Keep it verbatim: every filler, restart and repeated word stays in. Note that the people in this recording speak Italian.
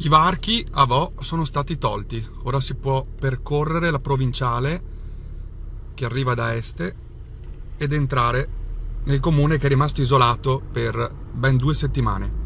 I varchi a Vo' sono stati tolti, ora si può percorrere la provinciale che arriva da est ed entrare nel comune che è rimasto isolato per ben due settimane.